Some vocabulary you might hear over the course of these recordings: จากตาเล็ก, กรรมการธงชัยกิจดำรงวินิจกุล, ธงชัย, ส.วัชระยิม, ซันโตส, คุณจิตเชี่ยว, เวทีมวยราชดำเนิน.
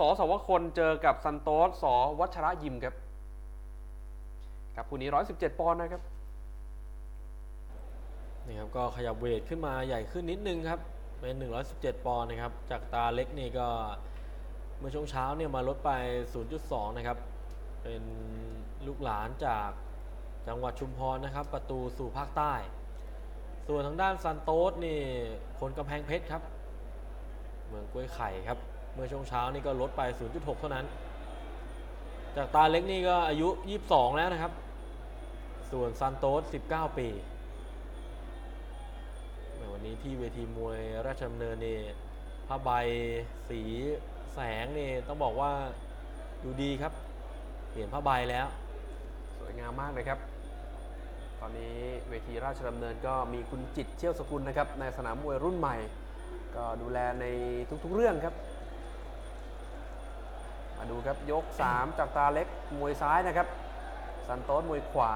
ส.สวคลเจอกับซันโตส ส.วัชระยิมครับกับคู่นี้117ปอนด์นะครับนี่ครับก็ขยับเวทขึ้นมาใหญ่ขึ้นนิดนึงครับเป็น117ปอนด์นะครับจากตาเล็กนี่ก็เมื่อช่วงเช้าเนี่ยมาลดไป 0.2 นะครับเป็นลูกหลานจากจังหวัดชุมพรนะครับประตูสู่ภาคใต้ส่วนทางด้านซันโตสนี่คนกำแพงเพชรครับเมืองกล้วยไข่ครับเมื่อช่วงเช้านี่ก็ลดไป 0.6 เท่านั้นจากตาเล็กนี่ก็อายุ22แล้วนะครับส่วนซันโตส19ปีวันนี้ที่เวทีมวยราชดำเนินนี่ผ้าใบสีแสงนี่ต้องบอกว่าดูดีครับเปลี่ยนผ้าใบแล้วสวยงามมากเลยครับตอนนี้เวทีราชดำเนินก็มีคุณจิตเชี่ยวสกุลนะครับในสนามมวยรุ่นใหม่ก็ดูแลในทุกๆเรื่องครับมาดูครับยก3จากตาเล็กมวยซ้ายนะครับซันโตสมวยขวา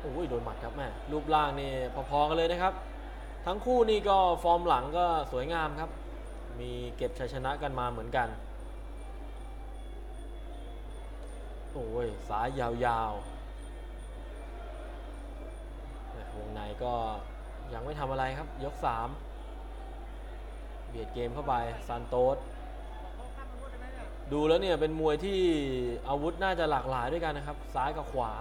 โอ้ยโดนหมัดครับแม่รูปร่างนี่พอๆกันเลยนะครับทั้งคู่นี่ก็ฟอร์มหลังก็สวยงามครับมีเก็บชัยชนะกันมาเหมือนกันโอ้ยสายยาวๆวงในก็ยังไม่ทำอะไรครับยก3เบียดเกมเข้าไปซันโตสดูแล้วเนี่ยเป็นมวยที่อาวุธน่าจะหลากหลายด้วยกันนะครับซ้ายกับขวา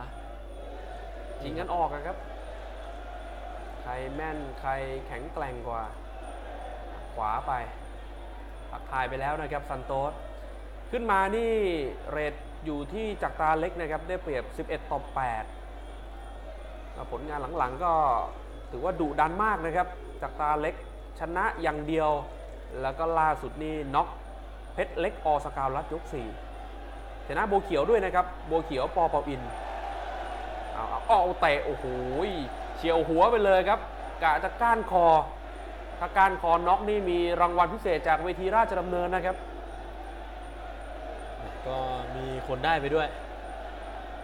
ยิงกันออกครับใครแม่นใครแข็งแกร่งกว่าขวาไปตัดทายไปแล้วนะครับซันโตสขึ้นมานี่เรทอยู่ที่จากตาเล็กนะครับได้เปรียบ11-8ผลงานหลังๆก็ถือว่าดุดันมากนะครับจากตาเล็กชนะอย่างเดียวแล้วก็ล่าสุดนี่น็อกเพชรเล็กอสกาวรัฐยก4ชนะโบเขียวด้วยนะครับโบเขียวปอเปาอินเอาเตะโอ้โหเฉียวหัวไปเลยครับกะจะก้านคอถ้าก้านคอน็อกนี่มีรางวัลพิเศษจากเวทีราชดำเนินนะครับก็มีคนได้ไปด้วย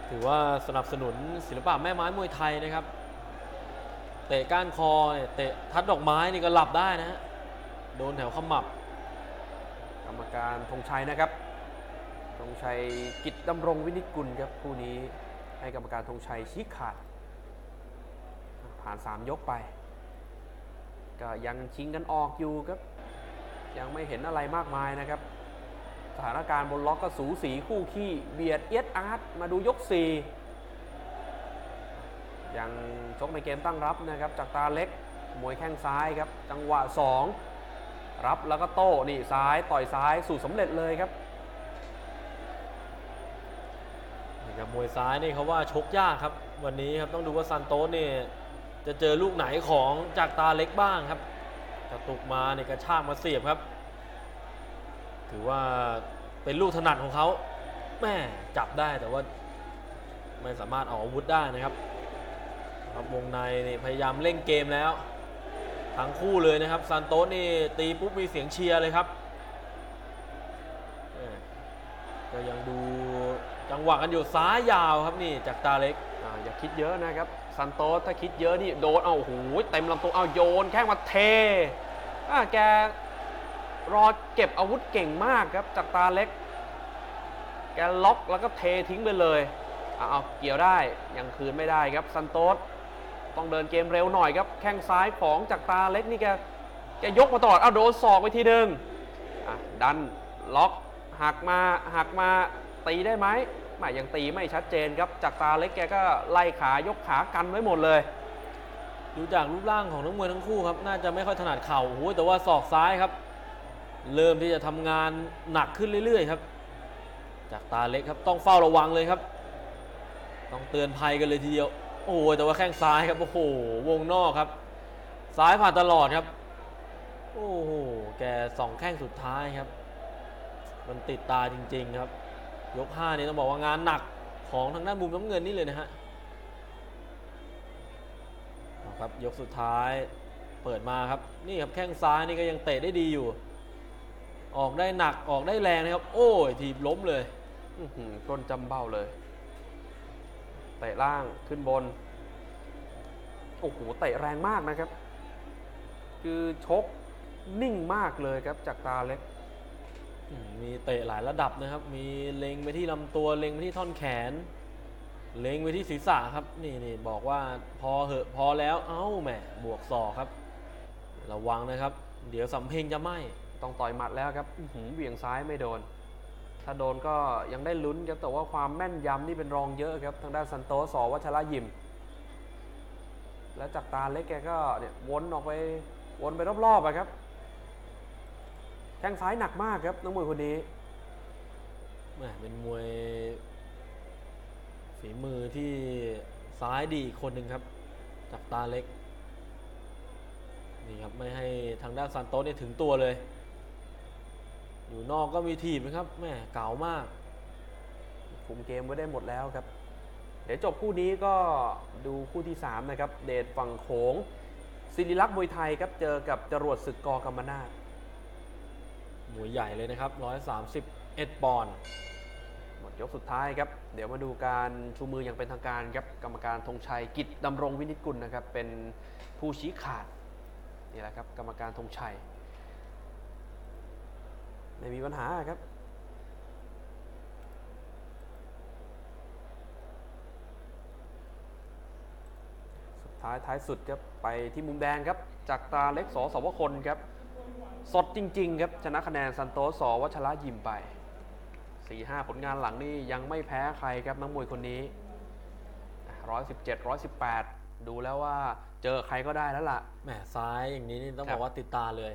ถือว่าสนับสนุนศิลปะแม่ไม้มวยไทยนะครับเตะก้านคอเตะทัดดอกไม้นี่ก็หลับได้นะโดนแถวขมับกรรมการธงชัยนะครับธงชัยกิจดำรงวินิจกุลครับคู่นี้ให้กรรมการธงชัยชี้ขาดผ่าน3ยกไปก็ยังชิงกันออกอยู่ครับยังไม่เห็นอะไรมากมายนะครับสถานการณ์บนล็อกก็สูสีคู่ขี้เบียดเอียดอาร์ตมาดูยก4ยังชกในเกมตั้งรับนะครับจากตาเล็กมวยแข้งซ้ายครับจังหวะ2รับแล้วก็โต้นี่ซ้ายต่อยซ้ายสูตรสำเร็จเลยครับมวยซ้ายนี่เขาว่าชกยากครับวันนี้ครับต้องดูว่าซันโตสนี่จะเจอลูกไหนของจากตาเล็กบ้างครับกระตุกมาเนี่ยกระชากมาเสียบครับถือว่าเป็นลูกถนัดของเขาแม่จับได้แต่ว่าไม่สามารถออกอาวุธได้นะครับวงในนี่พยายามเล่นเกมแล้วทั้งคู่เลยนะครับซันโตสนี่ตีปุ๊บมีเสียงเชียร์เลยครับก็ยังดูจังหวะกันอยู่ซ้ายยาวครับนี่จากตาเล็กอย่าคิดเยอะนะครับซันโตสถ้าคิดเยอะนี่โดนเอาหูเต็มลำตัวเอาโยนแข้งมาเทแกรอเก็บอาวุธเก่งมากครับจากตาเล็กแกล็อกแล้วก็เททิ้งไปเลยเอาเกี่ยวได้ยังคืนไม่ได้ครับซันโตสต้องเดินเกมเร็วหน่อยครับแข้งซ้ายของจากตาเล็กนี่แกยกมาตลอดเอาโดนศอกไปทีนึงดันล็อกหักมาตีได้ไหมไม่ยังตีไม่ชัดเจนครับจากตาเล็กแกก็ไล่ขายกขากันไว้หมดเลยดูจากรูปร่างของนักมวยทั้งคู่ครับน่าจะไม่ค่อยถนัดเข่าโอ้แต่ว่าศอกซ้ายครับเริ่มที่จะทำงานหนักขึ้นเรื่อยๆครับจากตาเล็กครับต้องเฝ้าระวังเลยครับต้องเตือนภัยกันเลยทีเดียวโอ้แต่ว่าแข้งซ้ายครับโอ้โหวงนอกครับซ้ายผ่านตลอดครับโอ้โหแกสองแข้งสุดท้ายครับมันติดตาจริงๆครับยก5นี่ต้องบอกว่างานหนักของทางด้านมุมน้ำเงินนี่เลยนะฮะครับยกสุดท้ายเปิดมาครับนี่ครับแข้งซ้ายนี่ก็ยังเตะได้ดีอยู่ออกได้หนักออกได้แรงนะครับโอ้ยถีบล้มเลยก้นจำเบ้าเลยเตะล่างขึ้นบนโอ้โหเตะแรงมากนะครับคือชกนิ่งมากเลยครับจากตาเล็ก มีเตะหลายระดับนะครับมีเล็งไปที่ลำตัวเล็งไปที่ท่อนแขนเล็งไปที่ศีรษะครับนี่บอกว่าพอเหอะพอแล้วเอ้าแหมบวกศอกครับระวังนะครับเดี๋ยวสำเพ็งจะไหม้ต้องต่อยหมัดแล้วครับเบี่ยงซ้ายไม่โดนถ้าโดนก็ยังได้ลุ้นครับแต่ว่าความแม่นยำนี่เป็นรองเยอะครับทางด้านซันโตส วัชระยิมและจากตาเล็กแกก็เนี่ยวนออกไปวนไปรอบๆอะครับแข้งซ้ายหนักมากครับนักมวยคนนี้แหมเป็นมวยฝีมือที่ซ้ายดีคนหนึ่งครับจากตาเล็กนี่ครับไม่ให้ทางด้านซันโตสเนี่ยถึงตัวเลยอยู่นอกก็มีถีบนะครับแม่เก่ามากคุมเกมไว้ได้หมดแล้วครับเดี๋ยวจบคู่นี้ก็ดูคู่ที่3นะครับเดชฝั่งโขงศิริลักษณ์มวยไทยครับเจอกับจรวดศึกก.กำมนาทมวยใหญ่เลยนะครับ131ปอนด์หมดยกสุดท้ายครับเดี๋ยวมาดูการชูมืออย่างเป็นทางการครับกรรมการธงชัยกิจดำรงวินิจกุลนะครับเป็นผู้ชี้ขาดนี่แหละครับกรรมการธงชัยไม่มีปัญหาครับสุดท้ายท้ายสุดครับไปที่มุมแดงครับจากตาเล็กสวคลครับสดจริงๆครับชนะคะแนนซันโตส วัชระยิมไป 4-5 ผลงานหลังนี่ยังไม่แพ้ใครครับนักมวยคนนี้117 118ดูแล้วว่าเจอใครก็ได้แล้วล่ะแหมซ้ายอย่างนี้นี่ต้องบอกว่าติดตาเลย